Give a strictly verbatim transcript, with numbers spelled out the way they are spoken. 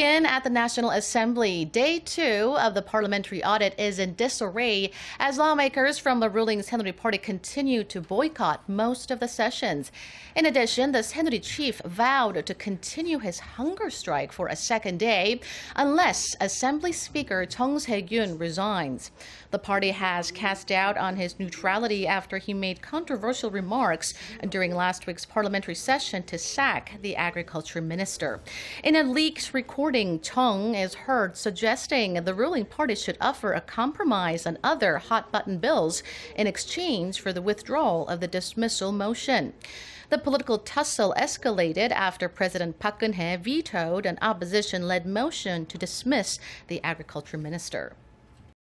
begin at the National Assembly. Day two of the parliamentary audit is in disarray as lawmakers from the ruling Saenuri Party continue to boycott most of the sessions. In addition, the Saenuri chief vowed to continue his hunger strike for a second day unless Assembly Speaker Chung Sye-kyun resigns. The party has cast doubt on his neutrality after he made controversial remarks during last week's parliamentary session to sack the agriculture minister. In a leaked recording, Chung is heard suggesting the ruling party should offer a compromise on other hot-button bills in exchange for the withdrawal of the dismissal motion. The political tussle escalated after President Park Geun-hye vetoed an opposition-led motion to dismiss the agriculture minister.